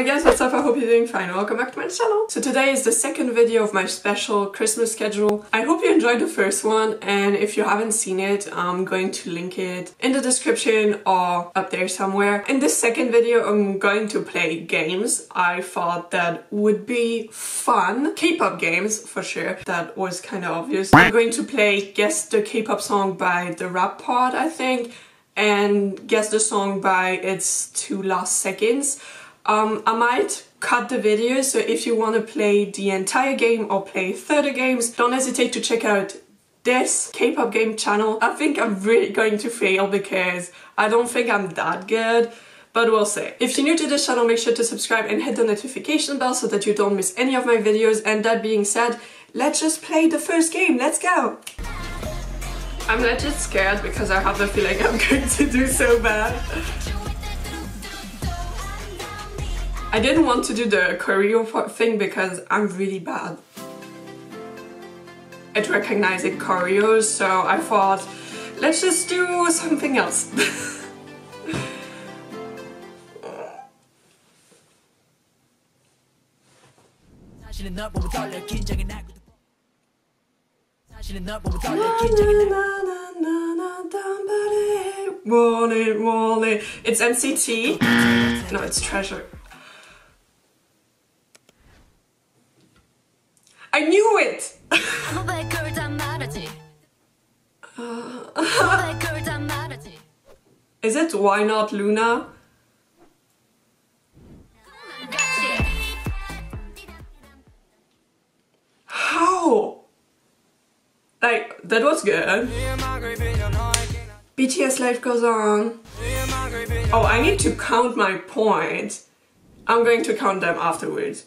Hi guys, what's up? I hope you're doing fine. Welcome back to my channel. So today is the second video of my special Christmas schedule. I hope you enjoyed the first one, and if you haven't seen it, I'm going to link it in the description or up there somewhere. In this second video, I'm going to play games I thought that would be fun. K-pop games, for sure. That was kind of obvious. I'm going to play Guess the K-pop Song by the Rap Pod, I think, and Guess the Song by its two last seconds. I might cut the video, so if you want to play the entire game or play 30 games, don't hesitate to check out this K-pop game channel. I think I'm really going to fail because I don't think I'm that good, but we'll see. If you're new to this channel, make sure to subscribe and hit the notification bell so that you don't miss any of my videos. And that being said, let's just play the first game. Let's go! I'm legit scared because I have the feeling I'm going to do so bad. I didn't want to do the choreo thing because I'm really bad at recognizing choreos, so I thought, let's just do something else. It's NCT. No, it's Treasure. I knew it! Is it Why Not LUNA? How? Like, that was good. BTS Life Goes On. Oh, I need to count my points. I'm going to count them afterwards.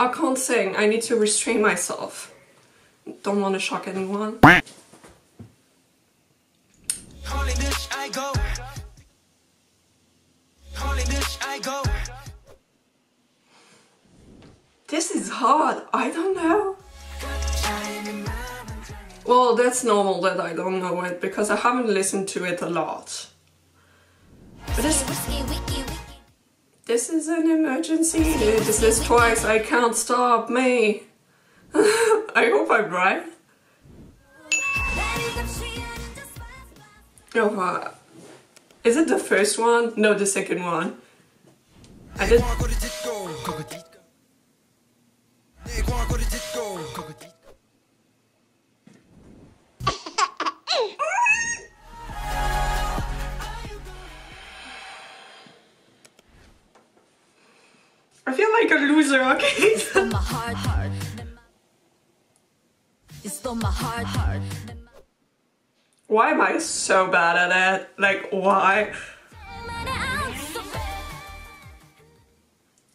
I can't sing, I need to restrain myself. Don't want to shock anyone. This is hard, I don't know. Well, that's normal that I don't know it because I haven't listened to it a lot. But this is an emergency. This is Twice. I can't stop me. I hope I'm right. Oh, is it the first one? No, the second one. I did. I feel like a loser, okay? Why am I so bad at it? Like, why?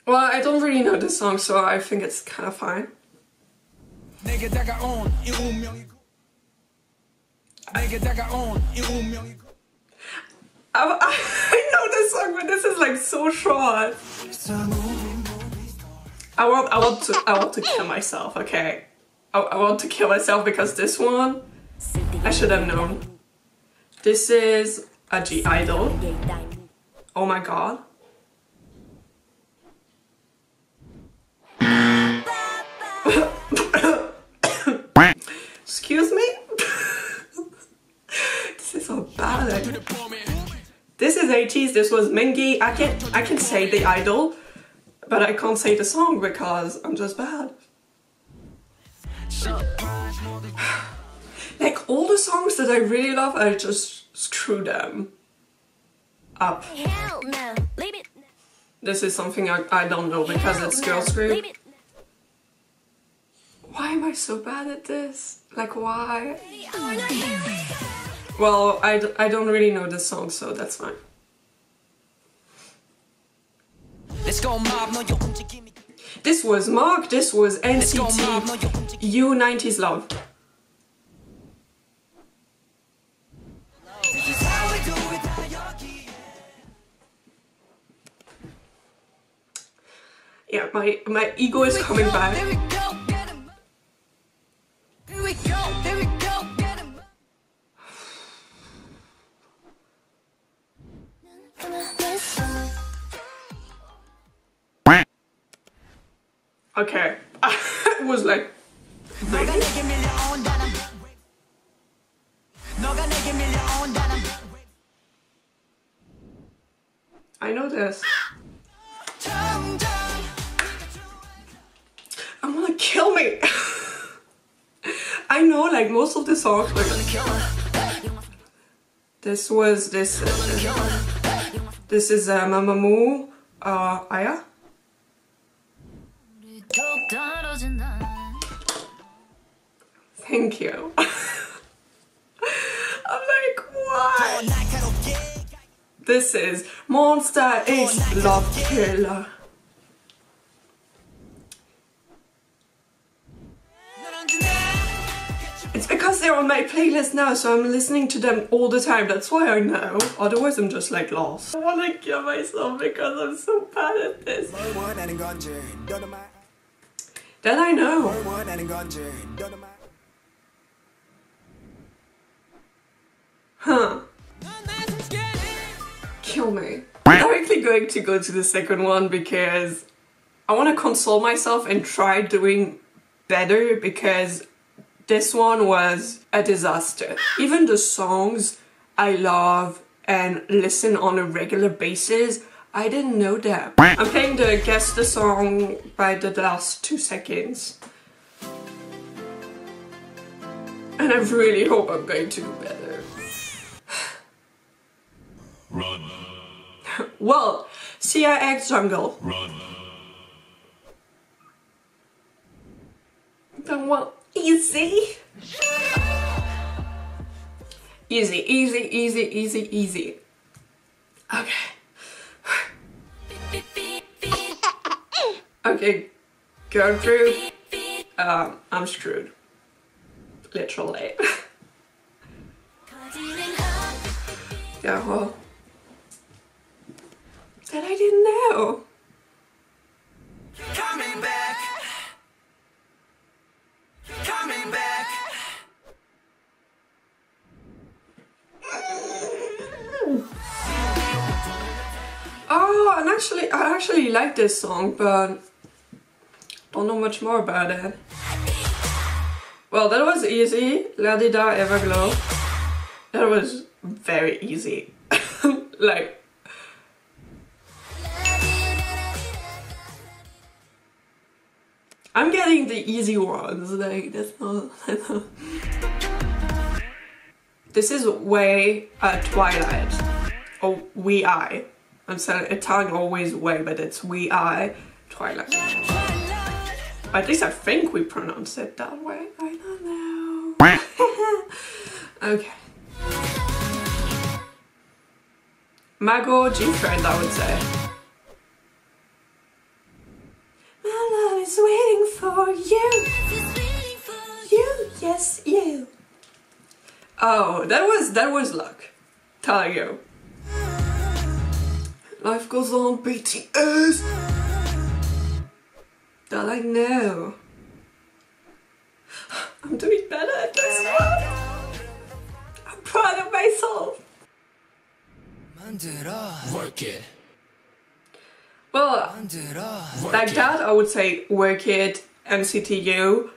Well, I don't really know this song, so I think it's kind of fine. I know this song, but this is like so short. I want to kill myself, okay? I want to kill myself because this one, I should have known. This is a G-Idol. Oh my god. Excuse me? This is so bad. This is ATEEZ, this was Mingi. I can say the idol. But I can't say the song because I'm just bad. Like, all the songs that I really love, I just screw them up. This is something I don't know because it's girls group. Why am I so bad at this? Like, why? Well, I don't really know this song, so that's fine. This was Mark, this was NCT, You 90s Love. Yeah, my ego is coming back. Okay. I was like... I know this. I'm gonna kill me. I know like most of the songs. Like, this was this. This is MAMAMOO, Aya. Thank you. I'm like, what? This is Monsta X, Love Killer. It's because they're on my playlist now, so I'm listening to them all the time. That's why I know. Otherwise, I'm just like lost. I want to kill myself because I'm so bad at this. Then I know. Huh. Kill me. I'm directly going to go to the second one because I want to console myself and try doing better, because this one was a disaster. Even the songs I love and listen on a regular basis, I didn't know them. I'm playing the guess the song by the last 2 seconds. And I really hope I'm going to do better. Run. Well, C.I.X Jungle. Run. Then what? Easy. Easy, easy, easy, easy, easy. Okay. Okay, go through. I'm screwed. Literally. Yeah, well. That I didn't know. Coming back. Coming back. Oh, and actually, I actually like this song, but don't know much more about it. Well, that was easy. La-di-da, Everglow. That was very easy. Like. I'm getting the easy ones, like, that's not... This is Way Twilight, or We I. I'm saying Italian always Way, but it's We I Twilight. At least I think we pronounce it that way, I don't know. Okay. Mago, G-Friend, I would say. Waiting for you. You, yes, you. Oh, that was luck. Telling you. Life goes on, BTS. That I know. I'm doing better at this one. I'm proud of myself. Work it. Well, like that, I would say Work It, NCT U,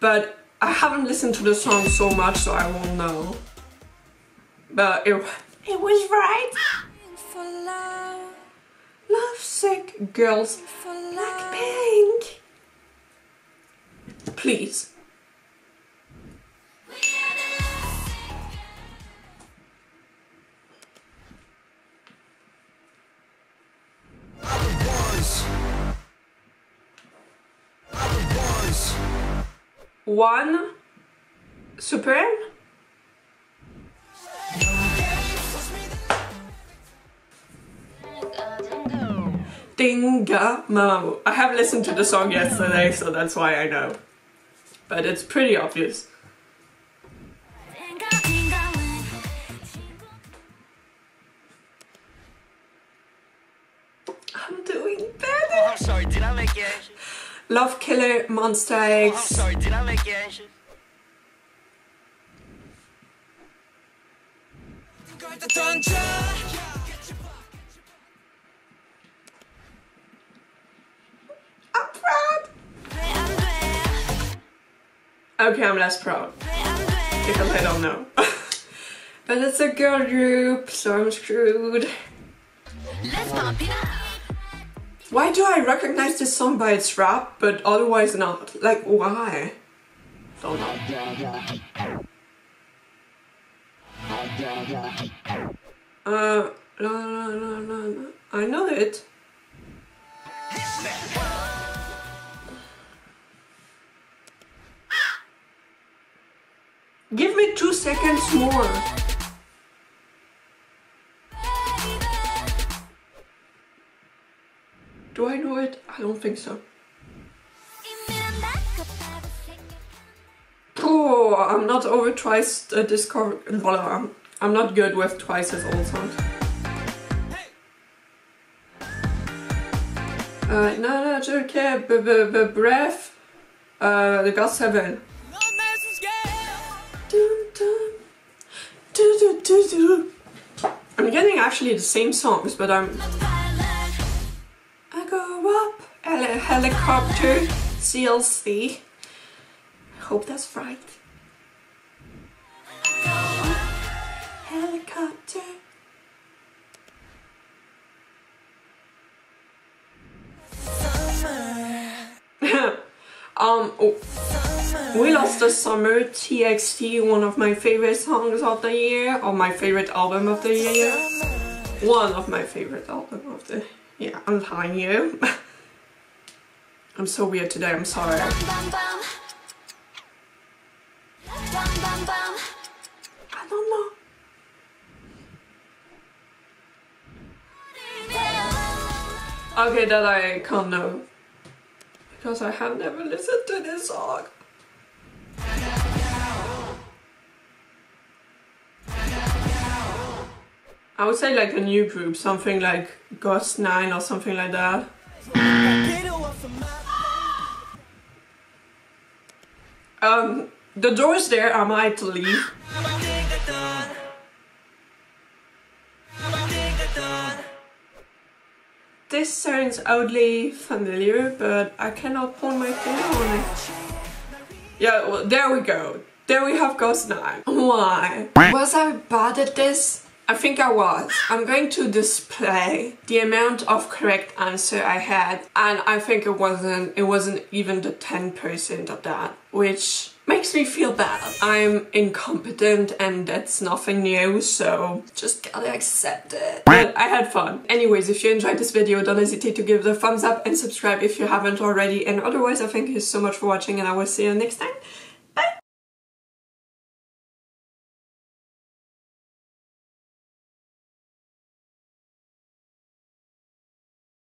but I haven't listened to the song so much, so I won't know. But it was right. For love. Love Sick Girls, Blackpink. Please. One Super. Ding-ga-mo. I have listened to the song yesterday, so that's why I know. But it's pretty obvious. I'm doing better. Oh, I'm sorry, did I make it? Love Killer, Monsta X. Oh, sorry, did I make it? I'm proud. Okay, I'm less proud because I don't know. But it's a girl group, so I'm screwed. Why do I recognize this song by its rap, but otherwise not? Like, why? Don't know. No. I know it. Give me 2 seconds more. Do I know it? I don't think so. Oh, I'm not over Twice Discord. I'm not good with Twice's old sound. No, it's okay. Breath. The Ghost9. I'm getting actually the same songs, but I'm. I go up. Helicopter. CLC. I hope that's right. Helicopter. We lost the summer. TXT, one of my favorite songs of the year, or my favorite album of the year. One of my favorite album of the yeah. I'm telling you. I'm so weird today. I'm sorry. I don't know. Okay, that I can't know. Because I have never listened to this song. I would say like a new group, something like Ghost9 or something like that. The door is there, I might leave. This sounds oddly familiar, but I cannot point my finger on it. Yeah, well, there we go. There we have Ghost9. Why? Was I bad at this? I think I was. I'm going to display the amount of correct answer I had, and I think it wasn't even the 10% of that, which makes me feel bad. I'm incompetent and that's nothing new, so just gotta accept it. But I had fun. Anyways, if you enjoyed this video, don't hesitate to give it a thumbs up and subscribe if you haven't already. And otherwise, I thank you so much for watching and I will see you next time.